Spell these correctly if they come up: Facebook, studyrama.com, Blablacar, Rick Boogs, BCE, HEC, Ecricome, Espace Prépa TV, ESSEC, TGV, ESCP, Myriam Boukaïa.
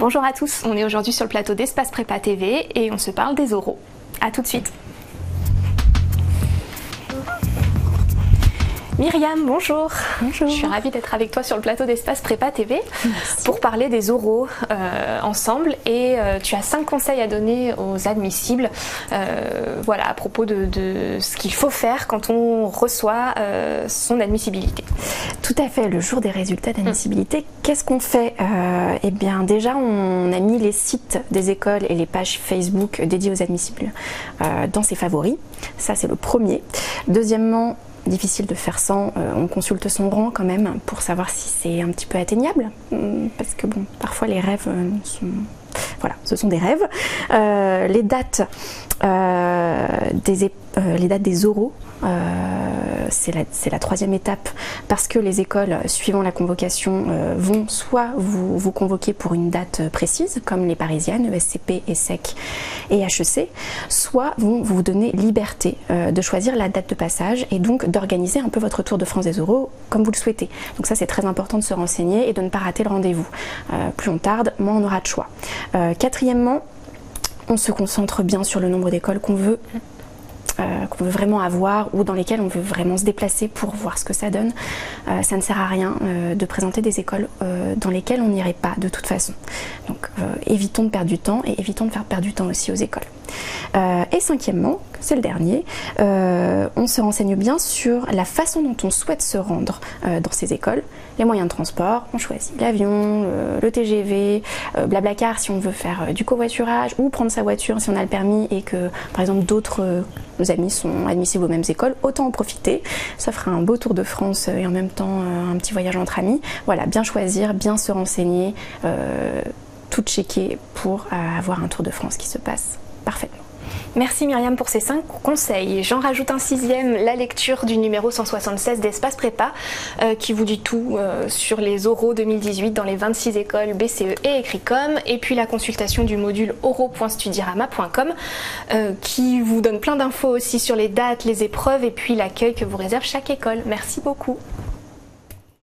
Bonjour à tous, on est aujourd'hui sur le plateau d'Espace Prépa TV et on se parle des oraux. A tout de suite. Myriam, bonjour. Bonjour. Je suis ravie d'être avec toi sur le plateau d'Espace Prépa TV. Merci. Pour parler des oraux ensemble. Et tu as 5 conseils à donner aux admissibles voilà, à propos de ce qu'il faut faire quand on reçoit son admissibilité. Tout à fait. Le jour des résultats d'admissibilité, qu'est-ce qu'on fait? Eh bien, déjà, on a mis les sites des écoles et les pages Facebook dédiées aux admissibles dans ses favoris. Ça, c'est le premier. Deuxièmement, difficile de faire sans, on consulte son rang quand même pour savoir si c'est un petit peu atteignable, parce que bon, parfois les rêves sont... Voilà, ce sont des rêves. Les dates des oraux, c'est la troisième étape, parce que les écoles, suivant la convocation, vont soit vous convoquer pour une date précise, comme les parisiennes, ESCP, ESSEC et HEC, soit vont vous donner liberté de choisir la date de passage et donc d'organiser un peu votre tour de France des oraux comme vous le souhaitez. Donc ça, c'est très important de se renseigner et de ne pas rater le rendez-vous. Plus on tarde, moins on aura de choix. Quatrièmement, on se concentre bien sur le nombre d'écoles qu'on veut vraiment avoir ou dans lesquelles on veut vraiment se déplacer pour voir ce que ça donne. Ça ne sert à rien de présenter des écoles dans lesquelles on n'irait pas de toute façon. Donc évitons de perdre du temps et évitons de faire perdre du temps aussi aux écoles. Et cinquièmement, c'est le dernier, on se renseigne bien sur la façon dont on souhaite se rendre dans ces écoles, les moyens de transport, on choisit l'avion, le TGV, Blablacar si on veut faire du covoiturage ou prendre sa voiture si on a le permis et que par exemple d'autres amis sont admissibles aux mêmes écoles, autant en profiter, ça fera un beau tour de France et en même temps un petit voyage entre amis. Voilà, bien choisir, bien se renseigner, tout checker pour avoir un tour de France qui se passe parfaitement. Merci Myriam pour ces 5 conseils. J'en rajoute un 6e, la lecture du numéro 176 d'Espace Prépa qui vous dit tout sur les oraux 2018 dans les 26 écoles BCE et Ecricome, et puis la consultation du module oraux.studyrama.com qui vous donne plein d'infos aussi sur les dates, les épreuves et puis l'accueil que vous réserve chaque école. Merci beaucoup.